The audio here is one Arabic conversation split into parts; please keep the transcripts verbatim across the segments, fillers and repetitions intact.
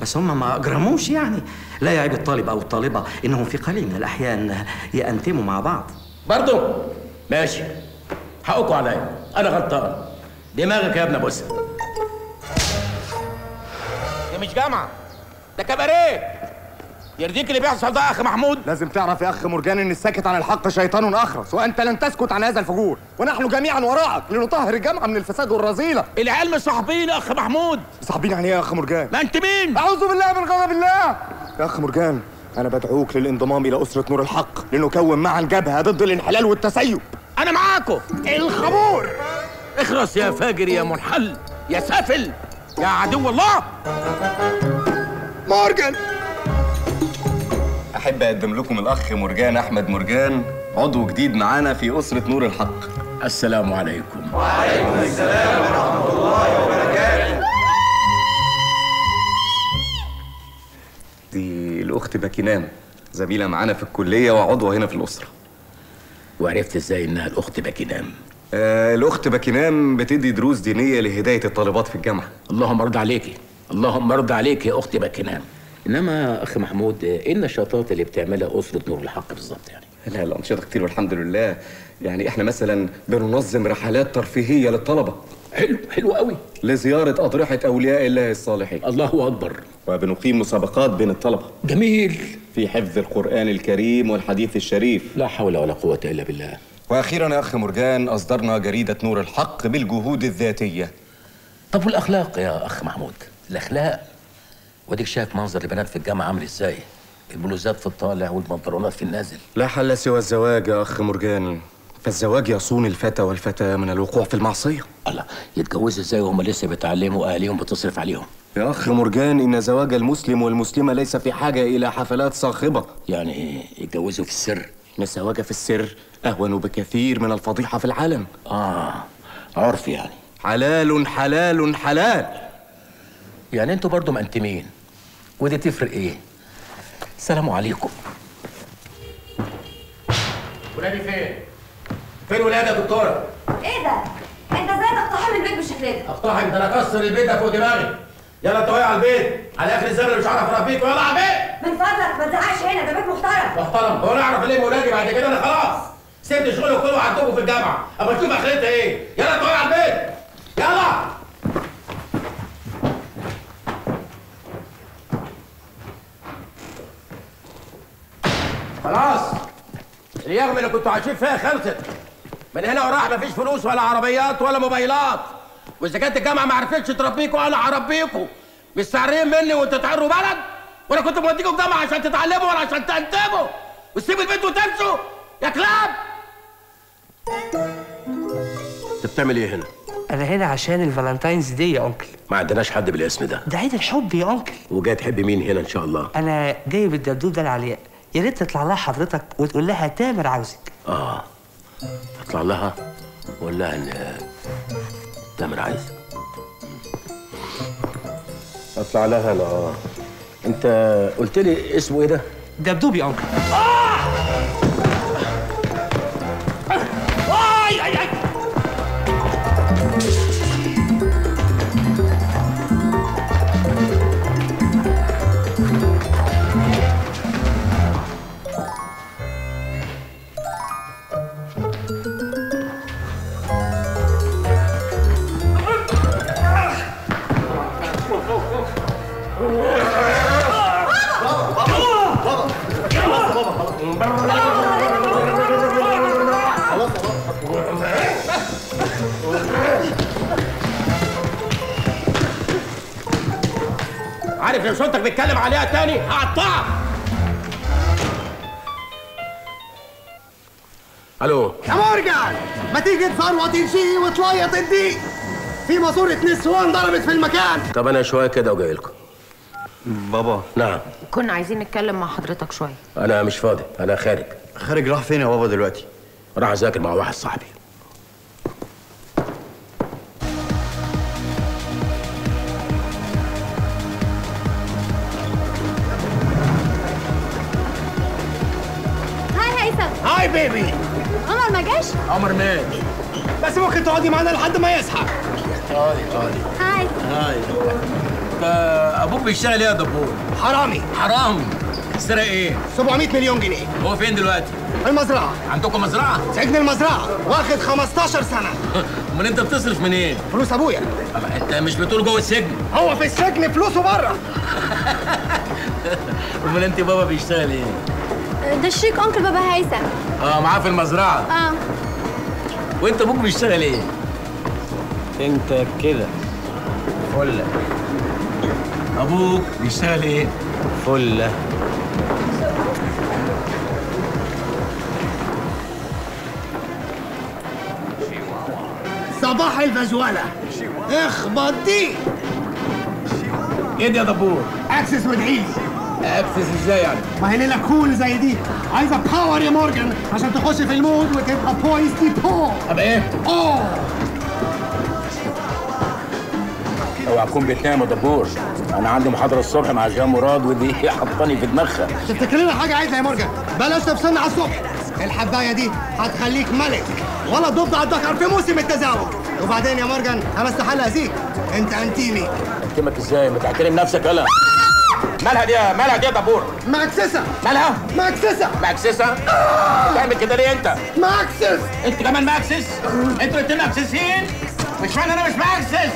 بس هم ما اجرموش يعني. لا يعيب الطالب او الطالبه انهم في قليل من الاحيان ينتموا مع بعض. برضو ماشي، حقكوا عليا، انا غلطان. دماغك يا ابن ابو سعد، دي مش جامعه، ده كباريه. يرضيك اللي بيحصل ده يا اخ محمود؟ لازم تعرف يا اخ مرجان ان الساكت عن الحق شيطان اخرس، وانت لن تسكت عن هذا الفجور، ونحن جميعا وراءك لنطهر الجامعه من الفساد والرذيله. العيال مصاحبين يا اخ محمود. مصاحبين يعني ايه يا اخ مرجان؟ ما انت مين؟ اعوذ بالله من غضب الله. يا اخ مرجان انا بدعوك للانضمام الى اسره نور الحق لنكون معا جبهه ضد الانحلال والتسيب. انا معاكم. الخمور اخرس يا فاجر يا منحل يا سافل يا عدو الله. مرجان، أحب أقدم لكم الأخ مرجان أحمد مرجان، عضو جديد معانا في أسرة نور الحق. السلام عليكم. وعليكم السلام ورحمة الله وبركاته. دي الأخت باكينام، زميلة معانا في الكلية وعضوة هنا في الأسرة. وعرفت إزاي إنها الأخت باكينام؟ آه، الأخت باكينام بتدي دروس دينية لهداية الطالبات في الجامعة. اللهم ارضى عليكي، اللهم ارضى عليكي يا أخت باكينام. انما اخ محمود، ايه النشاطات اللي بتعملها اسره نور الحق بالظبط يعني؟ لا الانشطه كتير والحمد لله. يعني احنا مثلا بننظم رحلات ترفيهيه للطلبه. حلو، حلو قوي. لزياره اضرحه اولياء الله الصالحين. الله اكبر. وبنقيم مسابقات بين الطلبه. جميل. في حفظ القران الكريم والحديث الشريف. لا حول ولا قوه الا بالله. واخيرا يا اخ مرجان اصدرنا جريده نور الحق بالجهود الذاتيه. طب والاخلاق يا اخ محمود؟ الاخلاق واديك شايف منظر البنات في الجامعه عامل ازاي؟ البلوزات في الطالع والبنطلونات في النازل. لا حل سوى الزواج يا اخ مرجان، فالزواج يصون الفتى والفتاه من الوقوع في المعصيه. الله، يتجوزوا ازاي وهم لسه بيتعلموا؟ اهاليهم بتصرف عليهم. يا اخ مرجان ان زواج المسلم والمسلمه ليس في حاجه الى حفلات صاخبه. يعني يتجوزوا في السر؟ الزواج في السر اهون بكثير من الفضيحه في العالم. اه، عرف يعني. حلال حلال حلال. يعني انتوا برضو مقنتمين، ودي تفرق ايه؟ السلام عليكم. ولادي فين؟ فين ولادي يا دكتوره؟ ايه ده؟ انت ازاي تقتحم البيت بالشكل ده؟ اقتحم؟ ده انا اكسر البيت ده فوق دماغي. يلا انت واقع على البيت، على اخر الزمن مش هعرف اربيك. ويلا على البيت. من فضلك ما تزعقش هنا، ده بيت محترم. محترم؟ هو انا اعرف ليه ولادي بعد كده؟ انا خلاص سبت شغلي كله وعدتكم في الجامعه، اما تشوف اخرتها ايه. يلا انت واقع على البيت. يلا. خلاص اليغم اللي كنتوا عايشين فيها خلصت. من هنا وراح مفيش فلوس ولا عربيات ولا موبايلات، واذا كانت الجامعه ما عرفتش تربيكوا انا هربيكوا. مستعرين مني وانتوا تعروا بلد؟ وانا كنت موديكوا الجامعه عشان تتعلموا ولا عشان تنتموا؟ وتسيبوا البيت وتمشوا يا كلاب؟ انت بتعمل ايه هنا؟ انا هنا عشان الفالنتاينز دي يا انكل. ما عندناش حد بالاسم ده، ده عيد الحب يا انكل. وجاي تحب مين هنا ان شاء الله؟ انا جاي بالدبدوب ده العلياء، يا ريت تطلع لها حضرتك وتقول لها تامر عاوزك. اه، اطلع لها وقول لها ان تامر عايزك. اطلع لها انا. اه، انت قلت لي اسمه ايه ده؟ دبدوبي يا انكل. اه اي اي اي عارف لو صوتك بيتكلم عليها تاني هقطعك. الو يا مرجان، ما تيجي تفروط شيء وتليط الديك في ماسوره نسوان ضربت في المكان. طب انا شويه كده وجاي لكم. بابا. نعم. كنا عايزين نتكلم مع حضرتك شويه. انا مش فاضي، انا خارج. خارج راح فين يا بابا دلوقتي؟ راح اذاكر مع واحد صاحبي. هاي هيثم. هاي بيبي. عمر ما جاش؟ عمر مات. بس ممكن تقعدي معانا لحد ما يصحى. تقعدي تقعدي. هاي. هاي. ابوك بيشتغل ايه يا دبور؟ حرامي حرامي. سرق ايه؟ سبعمية مليون جنيه. هو فين دلوقتي؟ في المزرعه. عندكم مزرعه؟ سجن المزرعه واخد خمستاشر سنة. امال انت بتصرف منين؟ إيه؟ فلوس ابويا. انت مش بتقول جوه السجن؟ هو في السجن فلوسه بره. امال انت بابا بيشتغل ايه؟ ده الشيك انكل بابا هيثم. اه معاه في المزرعه. اه. وانت ابوك بيشتغل ايه؟ انت كده فله. ابوك بيشتغل ايه؟ فله. صباح الفجوله. اخبط دي. ايه ده يا دبور؟ اكسس وادعيلي. اكسس ازاي يعني؟ ما هي ليله كول زي دي عايزه باور يا مرجان عشان تخش في المود وتبقى بويس دي بو. ابقى ايه؟ اوه اوعى تكون بتنام يا دبور، انا عندي محاضره الصبح مع جان مراد ودي حطاني في دماغها. تفتكر لنا حاجه عايزها يا مرجان؟ بلاش تفصلنا على الصبح، الحبايه دي هتخليك ملك ولا تضبط على الدكر في موسم التزاوج. وبعدين يا مرجان انا استحل اذيك، انت انتيمي. انتيمك ازاي؟ ما تحترم نفسك يلا. مالها دي مالها دي يا دبور؟ مكسسه. مالها؟ مكسسه. مكسسه؟ بتعمل كده ليه انت؟ مكسس. انت كمان مكسس؟ انتوا الاتنين مكسسين؟ مش معنى انا مش مكسس.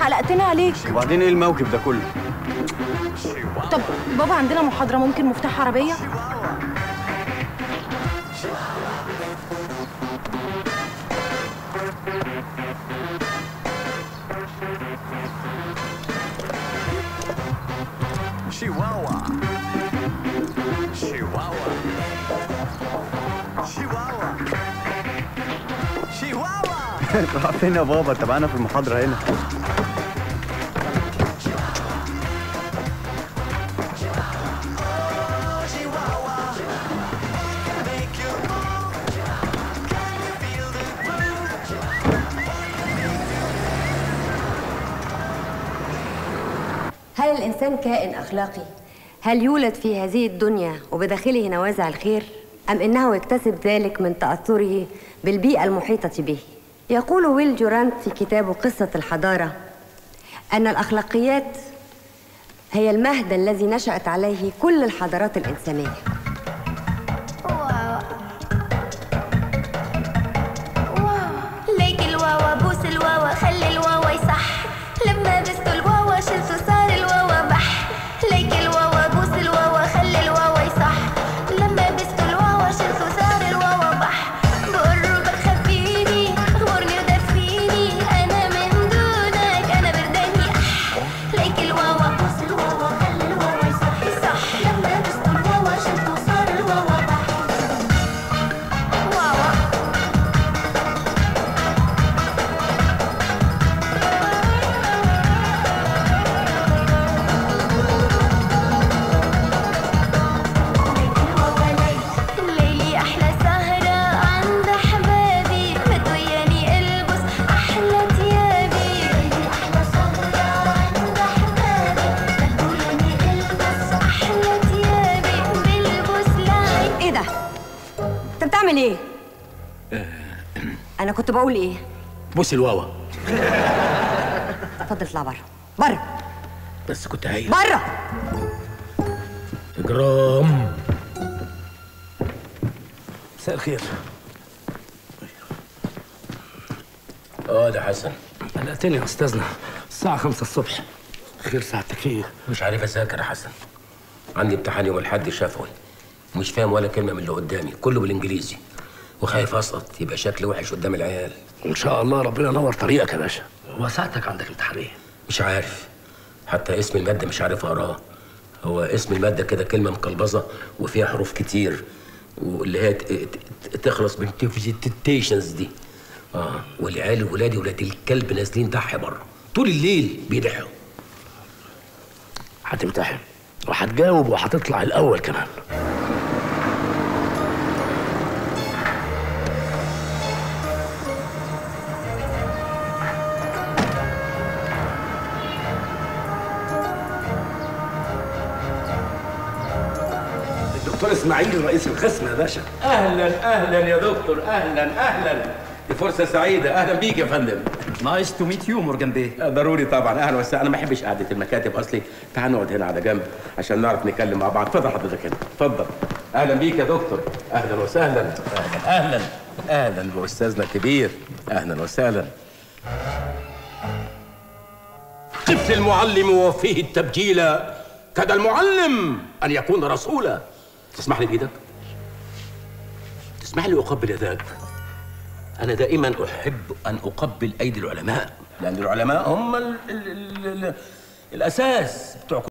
حلقتنا عليك. وبعدين ايه الموكب ده كله؟ طب بابا عندنا محاضرة، ممكن مفتاح عربية؟ راح فين يا بابا؟ تبعنا في المحاضرة هنا. هل الإنسان كائن أخلاقي؟ هل يولد في هذه الدنيا وبداخله نوازع الخير؟ أم إنه يكتسب ذلك من تأثره بالبيئة المحيطة به؟ يقول ويل جورانت في كتابه قصه الحضاره ان الاخلاقيات هي المهد الذي نشات عليه كل الحضارات الانسانيه. واو واو ليك الواوا بوس الواوا خلي الواوا يصح لما بست الواوا شلت صار الواوا بح ليك الواوا بوس الواوا خلي الواوا يصح لما بست الواوا شلت صار الواوا بح ليه؟ أنا كنت بقول إيه؟ بوس الواوا. اتفضل اطلع بره، بره. بس كنت هايل. بره. إجرام. مساء الخير. أه ده حسن. قلقتني يا أستاذنا، الساعة خمسة الصبح. خير ساعتك إيه؟ مش عارف أذاكر يا حسن. عندي امتحان يوم الأحد شفوي. مش فاهم ولا كلمة من اللي قدامي، كله بالإنجليزي وخايف أسقط يبقى شكلي وحش قدام العيال. إن شاء الله ربنا ينور طريقك يا باشا. هو ساعتك عندك امتحان ايه؟ مش عارف، حتى اسم الماده مش عارف اقراه. هو اسم الماده كده كلمه مقلبظه وفيها حروف كتير، واللي هي تخلص بالتيشنز دي. اه والعيال ولادي ولاد الكلب نازلين ضحي بره طول الليل بيضحوا. هتمتحن وهتجاوب وهتطلع الاول كمان. دكتور اسماعيل رئيس القسم يا باشا. اهلا اهلا يا دكتور، اهلا اهلا، دي فرصه سعيده. اهلا بيك يا فندم. نايس تو ميت يو مرجان بيه. ضروري طبعا، اهلا وسهلا. انا ما بحبش قعده المكاتب اصلي، تعال نقعد هنا على جنب عشان نعرف نتكلم مع بعض. اتفضل حضرتك هنا، اتفضل. اهلا بيك يا دكتور، اهلا وسهلا. اهلا اهلا اهلا باستاذنا الكبير، اهلا وسهلا. طفل المعلم وفيه التبجيل، كاد المعلم ان يكون رسولا. تسمح لي بإيدك؟ تسمح لي أقبل يداك؟ أنا دائما أحب أن أقبل أيدي العلماء، لأن العلماء هم ال ال ال ال الأساس بتوع